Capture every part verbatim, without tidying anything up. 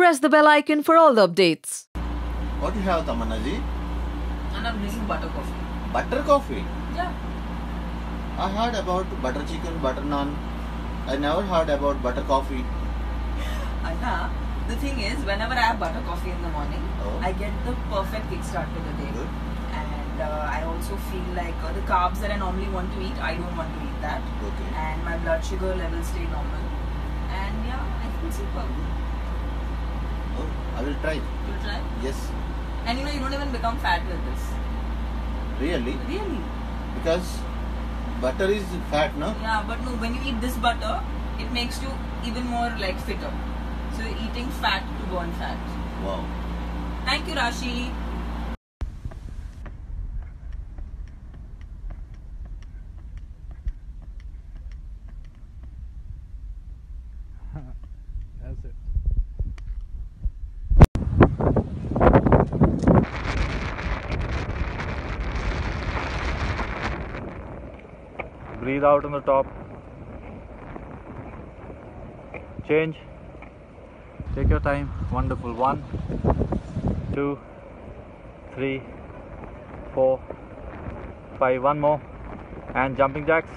press the bell icon for all the updates. What do you have, Tamanna ji? And I'm drinking butter coffee. Butter coffee? Yeah. I heard about butter chicken, butter naan. I never heard about butter coffee. Anna, the thing is, whenever I have butter coffee in the morning, oh. I get the perfect kickstart to the day. Good. And uh, I also feel like uh, the carbs that I normally want to eat, I don't want to eat that. Okay. And my blood sugar levels stay normal. And yeah, I feel super good. Oh, I will try. You'll try? Yes. And you know, you don't even become fat with this. Really? Really. Because butter is fat, no? Yeah, but no, when you eat this butter, it makes you even more like fitter. So you're eating fat to burn fat. Wow. Thank you, Rashi. That's it. Breathe out on the top. Change. Take your time. Wonderful. One, two, three, four, five. One more. And jumping jacks.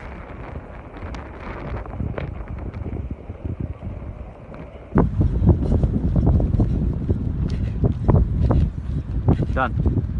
Done.